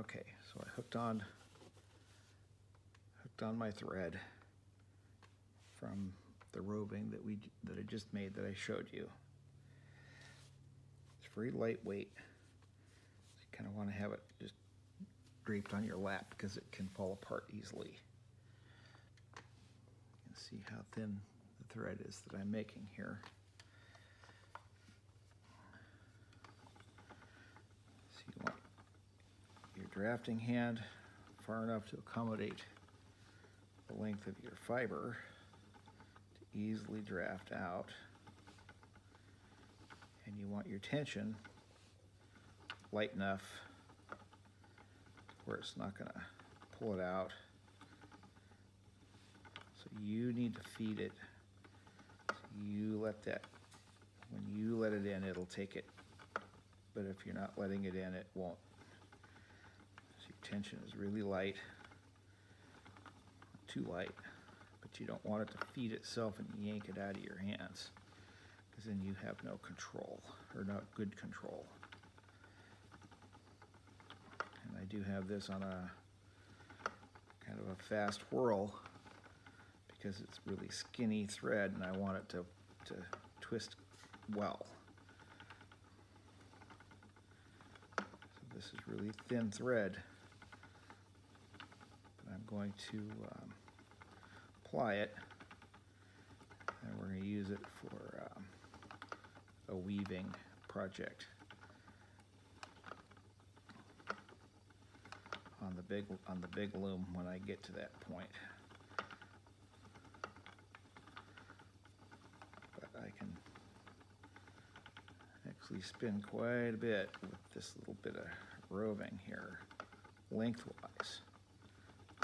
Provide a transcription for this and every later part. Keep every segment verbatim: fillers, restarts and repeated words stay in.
Okay, so I hooked on hooked on my thread from the roving that we that I just made that I showed you. It's very lightweight. So you kind of want to have it just draped on your lap because it can fall apart easily. You can see how thin the thread is that I'm making here. So you want your drafting hand far enough to accommodate the length of your fiber to easily draft out, and you want your tension light enough where it's not going to pull it out. So you need to feed it. So you let that, when you let it in, it'll take it. But if you're not letting it in, it won't. So your tension is really light, not too light, but you don't want it to feed itself and yank it out of your hands, because then you have no control, or not good control. I do have this on a kind of a fast whirl because it's really skinny thread and I want it to, to twist well. So this is really thin thread that I'm going to um, apply it, and we're going to use it for um, a weaving project. On the big on the big loom when I get to that point. But I can actually spin quite a bit with this little bit of roving here, lengthwise.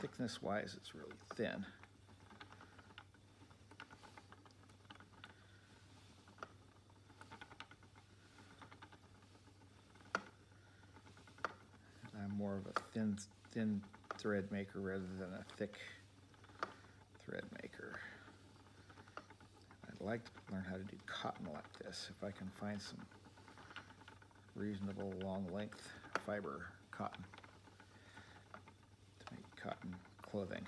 Thickness-wise, it's really thin. More of a thin, thin thread maker rather than a thick thread maker. I'd like to learn how to do cotton like this. If I can find some reasonable long length fiber cotton to make cotton clothing.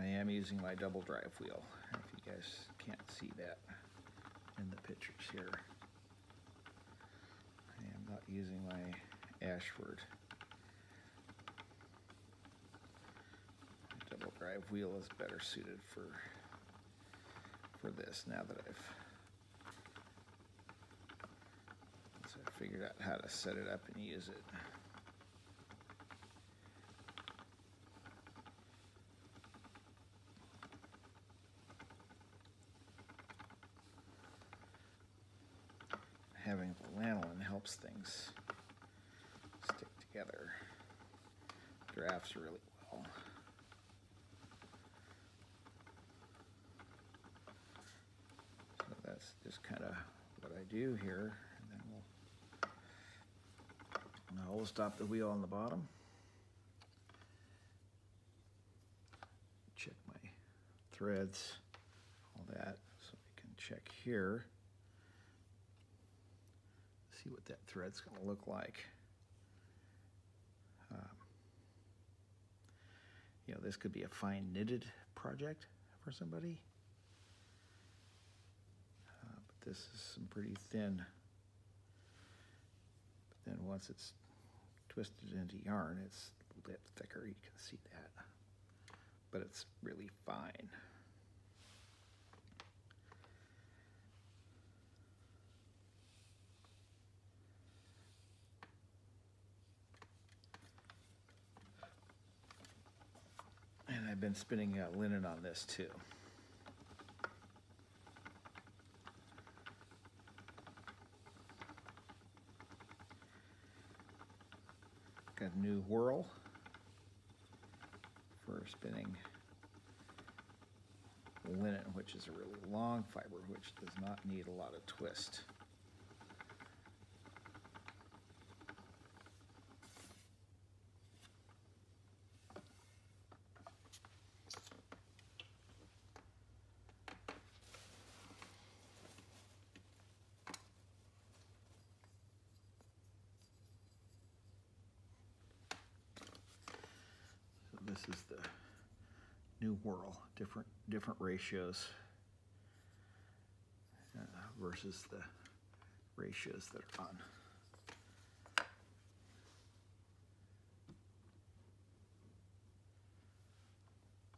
I am using my double drive wheel, if you guys can't see that in the pictures here. I am not using my Ashford. My double drive wheel is better suited for, for this now that I've, once I've figured out how to set it up and use it. Having the lanolin helps things stick together. Drafts really well. So that's just kind of what I do here. And then we'll, now we'll stop the wheel on the bottom. Check my threads, all that, so we can check here. See what that thread's going to look like. Um, you know, this could be a fine knitted project for somebody. Uh, but this is some pretty thin. But then once it's twisted into yarn, it's a bit thicker. You can see that. But it's really fine. I've been spinning uh, linen on this too. Got a new whirl for spinning linen, which is a really long fiber, which does not need a lot of twist. This is the new whorl, different different ratios uh, versus the ratios that are on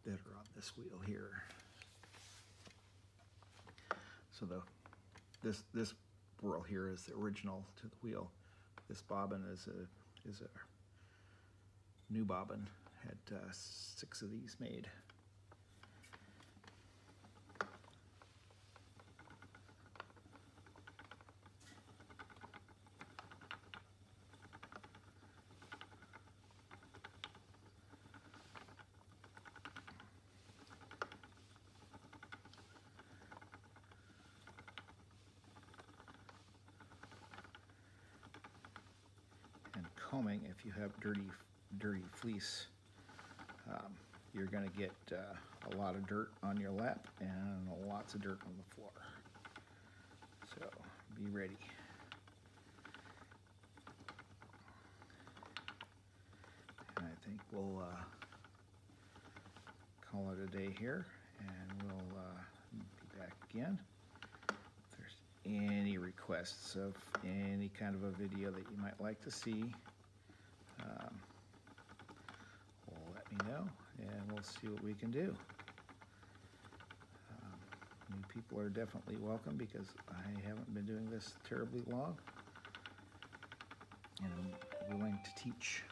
that are on this wheel here. So the this this whorl here is the original to the wheel. This bobbin is a is a new bobbin. Had uh, six of these made. And combing, if you have dirty, dirty fleece, Um, you're going to get uh, a lot of dirt on your lap and lots of dirt on the floor. So be ready. And I think we'll uh, call it a day here, and we'll uh, be back again. If there's any requests of any kind of a video that you might like to see, um, let me know, and we'll see what we can do. Um, new people are definitely welcome, because I haven't been doing this terribly long, and I'm willing to teach.